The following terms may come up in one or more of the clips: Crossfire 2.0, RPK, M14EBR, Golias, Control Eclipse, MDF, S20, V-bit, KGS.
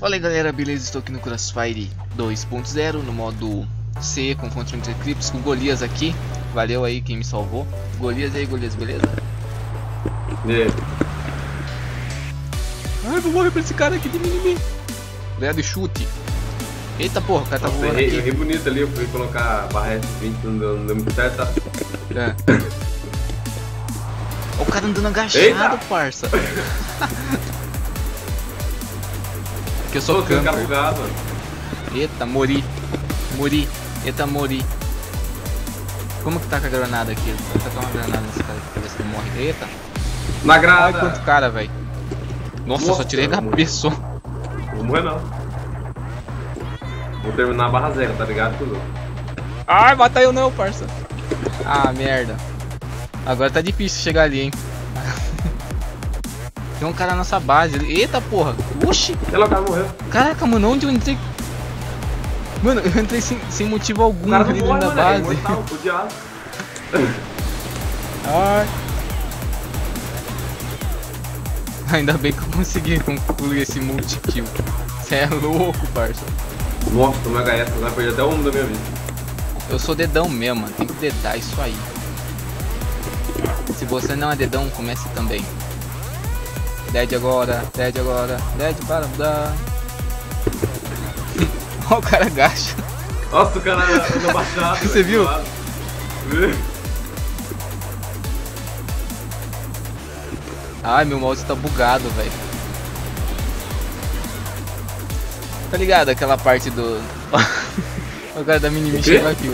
Fala aí galera, beleza? Estou aqui no Crossfire 2.0, no modo C, com Control Eclipse, com Golias aqui. Valeu aí quem me salvou. Golias aí, Golias, beleza? Beleza. Ai, vou morrer pra esse cara aqui de mimimi. Ganhado e chute. Eita porra, o cara tá voando aqui. Eu ri bonito ali, eu fui colocar a barra S20, não deu muito certo, tá? É. Ó, o cara andando agachado, eita, parça. Aqui eu sou camper. Eita, mori. Mori. Eita, mori. Como que tá com a granada aqui? Eu vou tacar uma granada nesse cara aqui pra ver se ele morre. Eita. Na grada. Olha quanto cara, velho. Nossa, eu só tirei da pessoa. Não morrer não. Vou terminar a barra zero, tá ligado? Tudo. Ai, mata eu não, parça. Ah, merda. Agora tá difícil chegar ali, hein. Tem um cara na nossa base. Eita porra. Oxi. Ela morreu. Caraca, mano, onde eu entrei? Mano, eu entrei sem motivo algum ali dentro da base. É imortal, podiado. Ai. Ainda bem que eu consegui concluir esse multi-kill. Você é louco, parça. Nossa, meu HS, vai perder até um da minha vida. Eu sou dedão mesmo, mano. Tem que dedar isso aí. Se você não é dedão, comece também. Dead agora, dead para mudar. Olha o cara agacha. Nossa, o cara anda baixado. Você viu? Ai, meu mouse tá bugado, velho. Tá ligado aquela parte do... o cara da mini chegou aqui.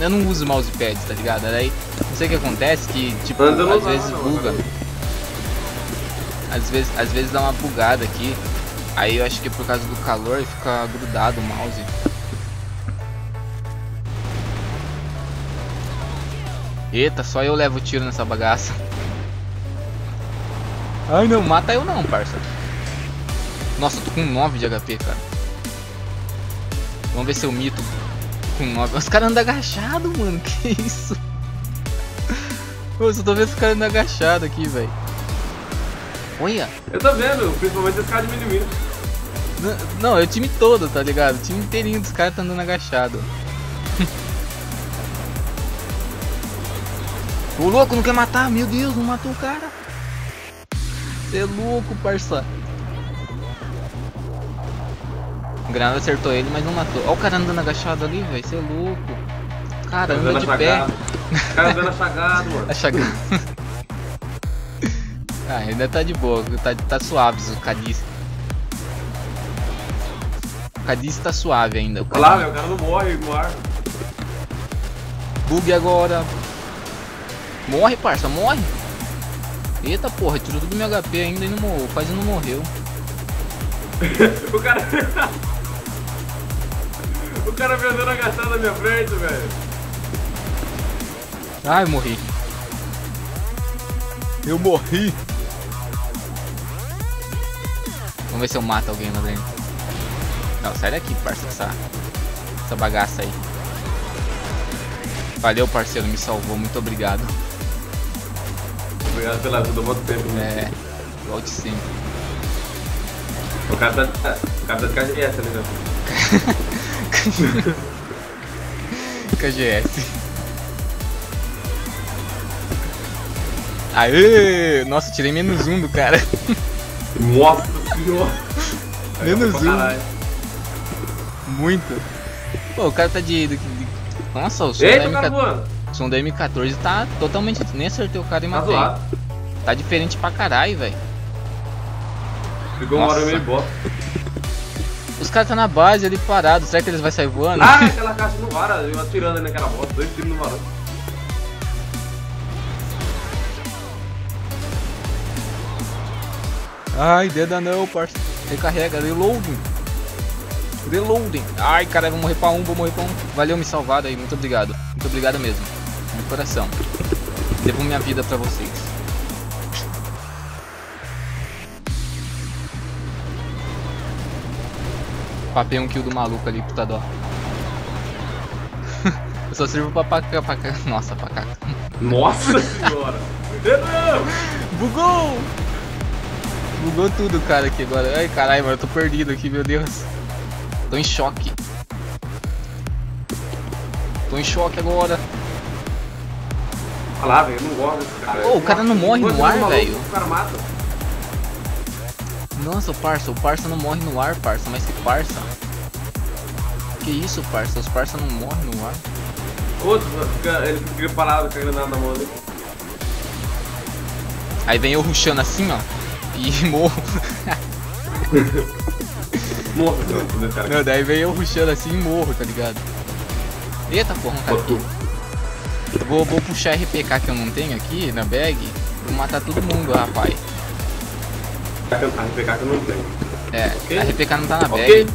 Eu não uso mousepad, tá ligado? Aí, não sei o que acontece, que tipo, às vezes buga. Às vezes dá uma bugada aqui. Aí eu acho que é por causa do calor e fica grudado o mouse. Eita, só eu levo tiro nessa bagaça. Ai não, mata eu não, parça. Nossa, eu tô com 9 de HP, cara. Vamos ver se eu mito com 9. Os caras andam agachados, mano. Que isso? Eu só tô vendo os caras andam agachados aqui, velho. Olha. Eu tô vendo, principalmente esse cara de mini-mini. Não, é o time todo, tá ligado? O time inteirinho dos caras tá andando agachado. O louco não quer matar, meu Deus, não matou o cara. Você é louco, parça. O granada acertou ele, mas não matou. Olha o cara andando agachado ali, velho. Você é louco. Cara, anda de pé. O cara andando achagado, mano. Achagado. Ah, ainda tá de boa. Tá suave o Cadiz. O Cadiz tá suave ainda. Olha lá, velho. O cara não morre no ar. Bug agora. Morre, parça. Morre. Eita porra, tirou tudo meu HP ainda e não, quase não morreu. O cara. O cara veio andando agachado na minha frente, velho. Ai, eu morri. Eu morri. Vamos ver se eu mato alguém lá dentro. Não, sai daqui, parça, essa bagaça aí. Valeu, parceiro, me salvou, muito obrigado. Obrigado pela ajuda, volto tempo. É, volte sempre. O cara tá de KGS ali, né? KGS. Aê! Nossa, tirei menos um do cara. Nossa senhora! Menos um. Muito. Pô, o cara tá de... Nossa, o senhor é muito. O som da M14 tá totalmente... Nem acertei o cara e matei. Tá diferente pra caralho, velho. Ficou uma hora meio boa. Os caras tá na base ali parado. Será que eles vão sair voando? Ah, aquela caixa não vara. Eu atirando ali naquela bota. 2 tiros no varão. Ai, deda não, parça. Recarrega. Reloading. Reloading. Ai, caralho, vou morrer pra um. Valeu, me salvaram aí. Muito obrigado. Muito obrigado mesmo. No coração, devo minha vida pra vocês. Papei um kill do maluco ali, puta dó. Eu só sirvo pra paca, Nossa, pacaca. Nossa senhora! Bugou! Bugou tudo, cara, aqui agora. Ai, caralho, mano, eu tô perdido aqui, meu Deus. Tô em choque. Tô em choque agora. Olha lá, velho, eu não gosto desse cara. Ô, oh, o cara não morre no ar, velho. O cara mata. Nossa, o parça não morre no ar, parça. Mas que parça? Que isso, parça? Os parça não morrem no ar. Outro, ele fica parado com a granada na mão dele. Aí vem eu rushando assim, ó. E morro. Morro, cara. Não, daí vem eu rushando assim e morro, tá ligado? Eita porra, um cara aqui. Vou puxar RPK que eu não tenho aqui na bag. Vou matar todo mundo, rapaz. RPK que eu não tenho. É, okay. A RPK não tá na bag. Okay.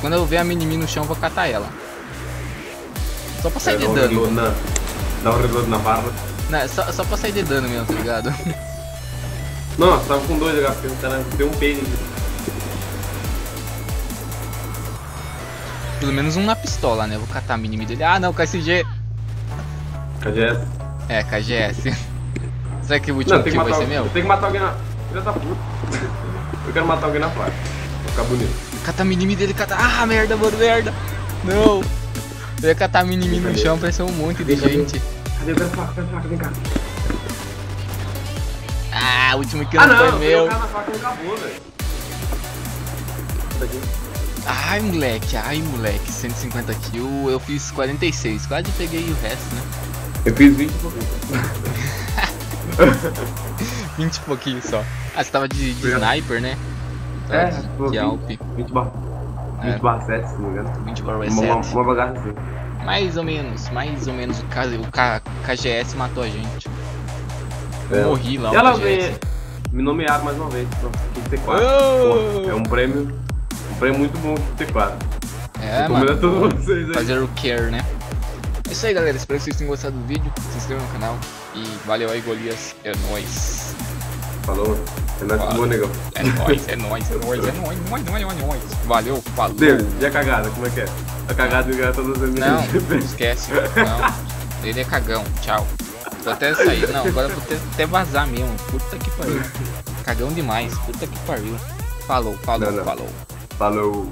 Quando eu ver a mini no chão, eu vou catar ela. Só pra sair de dano. Dá um reload na barra. Não, só pra sair de dano mesmo, tá ligado? Nossa, tava com 2 HP, cara. Deu um peixe. Pelo menos um na pistola, né? Vou catar a mini dele. Ah, não, KSG. KGS. É, KGS. Será que o último kill vai ser meu? Eu tenho que matar alguém na... Filha da puta. Eu quero matar alguém na placa. Vai ficar bonito. Catar a mini dele, catar... Ah, merda, mano, merda. Não. Eu ia catar a mini no chão, apareceu um monte de gente. Cadê? Vem a faca, vem cá. Ah, o último kill não foi meu. Ah, não, o cara na faca não acabou, velho. Ai moleque, 150 kills, eu fiz 46, quase peguei o resto, né? Eu fiz 20 e pouquinho. 20 e pouquinho só. Ah, você tava de sniper, né? Tava de Alp. 20/7, se não me engano. 20/7. Uma bagaça assim. Mais ou menos o KGS matou a gente. Eu morri lá, o KGS. Me nomearam mais uma vez, pronto. T4. É um prêmio muito bom do T4. É, mano, fazer o care, né? É isso aí, galera, espero que vocês tenham gostado do vídeo, se inscrevam no canal e valeu aí, Golias, é nóis. Falou, é nóis, que bom, negão. É nóis. Valeu, falou. Deus, e a cagada, como é que é? A cagada do cara tá usando. Não, esquece, não. Ele é cagão, tchau. Vou até sair, não, agora vou até vazar mesmo, puta que pariu. Cagão demais, puta que pariu. Falou. Falou.